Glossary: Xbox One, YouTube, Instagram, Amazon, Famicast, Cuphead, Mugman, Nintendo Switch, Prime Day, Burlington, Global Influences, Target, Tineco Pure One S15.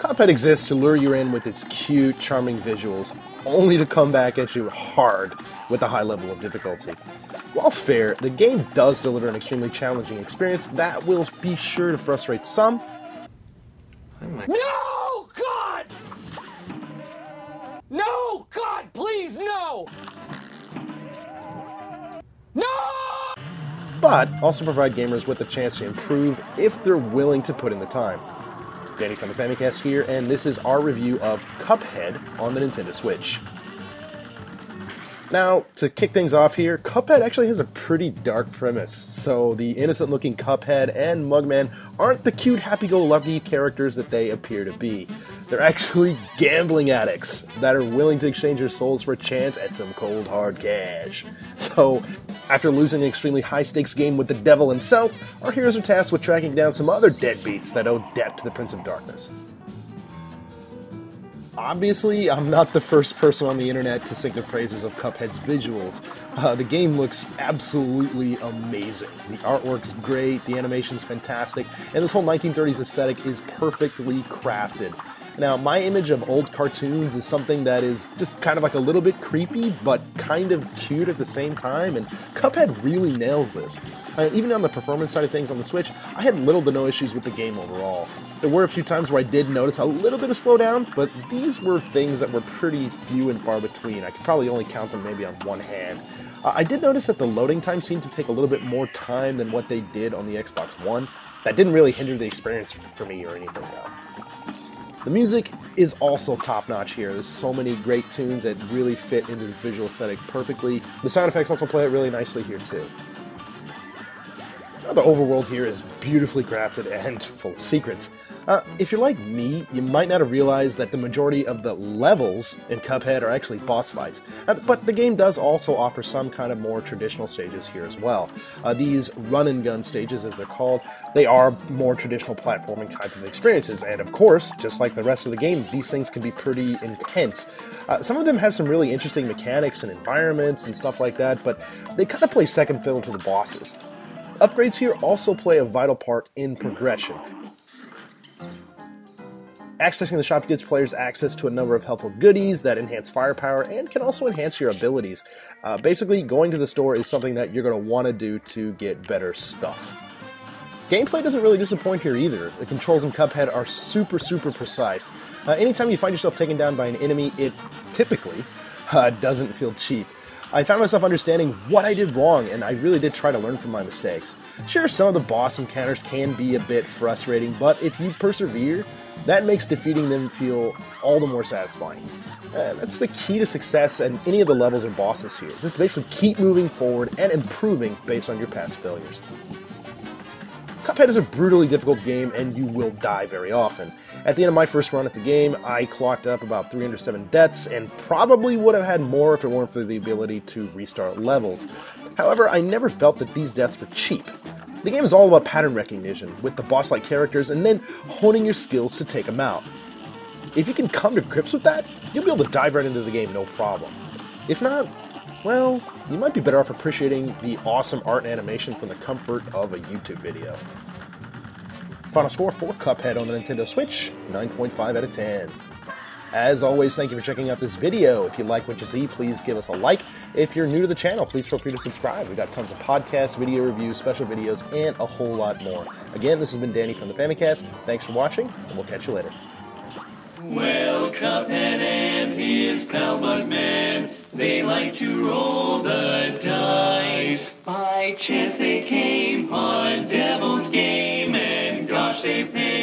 Cuphead exists to lure you in with its cute, charming visuals, only to come back at you hard with a high level of difficulty. While fair, the game does deliver an extremely challenging experience that will be sure to frustrate some. No, God! No, God, please, no! No! But also provide gamers with the chance to improve if they're willing to put in the time. Danny from the Famicast here, and this is our review of Cuphead on the Nintendo Switch. Now, to kick things off here, Cuphead actually has a pretty dark premise. So the innocent-looking Cuphead and Mugman aren't the cute, happy-go-lucky characters that they appear to be. They're actually gambling addicts that are willing to exchange their souls for a chance at some cold, hard cash. So, after losing an extremely high-stakes game with the devil himself, our heroes are tasked with tracking down some other deadbeats that owe debt to the Prince of Darkness. Obviously, I'm not the first person on the internet to sing the praises of Cuphead's visuals. The game looks absolutely amazing. The artwork's great, the animation's fantastic, and this whole 1930s aesthetic is perfectly crafted. Now, my image of old cartoons is something that is just kind of like a little bit creepy, but kind of cute at the same time, and Cuphead really nails this. Even on the performance side of things on the Switch, I had little to no issues with the game overall. There were a few times where I did notice a little bit of slowdown, but these were things that were pretty few and far between. I could probably only count them maybe on one hand. I did notice that the loading time seemed to take a little bit more time than what they did on the Xbox One. That didn't really hinder the experience for me or anything though. The music is also top-notch here. There's so many great tunes that really fit into this visual aesthetic perfectly. The sound effects also play it really nicely here too. Now, the overworld here is beautifully crafted and full of secrets. If you're like me, you might not have realized that the majority of the levels in Cuphead are actually boss fights, but the game does also offer some kind of more traditional stages here as well. These run-and-gun stages, as they're called, they are more traditional platforming kinds of experiences, and of course, just like the rest of the game, these things can be pretty intense. Some of them have some really interesting mechanics and environments and stuff like that, but they kind of play second fiddle to the bosses. Upgrades here also play a vital part in progression. Accessing the shop gives players access to a number of helpful goodies that enhance firepower and can also enhance your abilities. Basically, going to the store is something that you're going to want to do to get better stuff. Gameplay doesn't really disappoint here either. The controls in Cuphead are super precise. Anytime you find yourself taken down by an enemy, it typically doesn't feel cheap. I found myself understanding what I did wrong, and I really did try to learn from my mistakes. Sure, some of the boss encounters can be a bit frustrating, but if you persevere, that makes defeating them feel all the more satisfying. That's the key to success in any of the levels or bosses here. Just basically keep moving forward and improving based on your past failures. Cuphead is a brutally difficult game, and you will die very often. At the end of my first run at the game, I clocked up about 307 deaths, and probably would have had more if it weren't for the ability to restart levels. However, I never felt that these deaths were cheap. The game is all about pattern recognition, with the boss-like characters, and then honing your skills to take them out. If you can come to grips with that, you'll be able to dive right into the game no problem. If not, well, you might be better off appreciating the awesome art and animation from the comfort of a YouTube video. Final score for Cuphead on the Nintendo Switch, 9.5 out of 10. As always, thank you for checking out this video. If you like what you see, please give us a like. If you're new to the channel, please feel free to subscribe. We've got tons of podcasts, video reviews, special videos, and a whole lot more. Again, this has been Danny from the Famicast. Thanks for watching, and we'll catch you later. Well, Cuphead and his pal Mugman, they like to roll the dice. By chance they came on Devil's Game, and gosh, they paid.